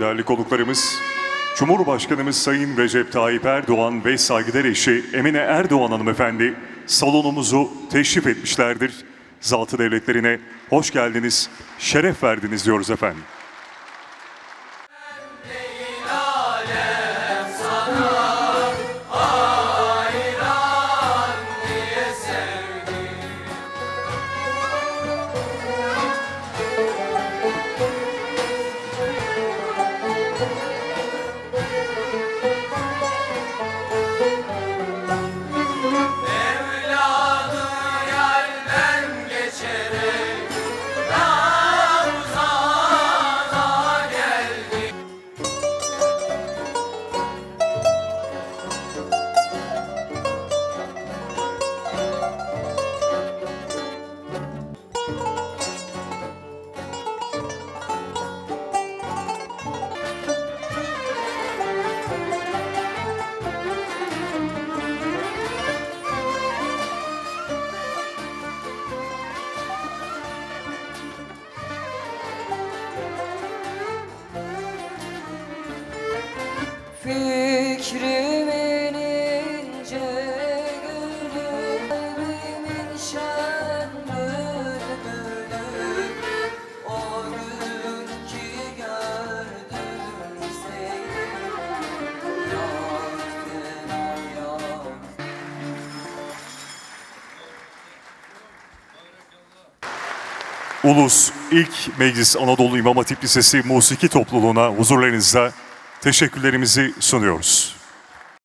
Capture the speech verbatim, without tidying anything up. Değerli konuklarımız, Cumhurbaşkanımız Sayın Recep Tayyip Erdoğan ve saygıdeğer eşi Emine Erdoğan hanımefendi salonumuzu teşrif etmişlerdir. Zatı devletlerine hoş geldiniz, şeref verdiniz diyoruz efendim. Fikrimin ince gülü, kalbimin şen bülbülü. O gün ki gördüm seni, yoktan yok. Ulus İlk Meclis Anadolu İmam Hatip Lisesi Musiki Topluluğu'na huzurlarınızda teşekkürlerimizi sunuyoruz.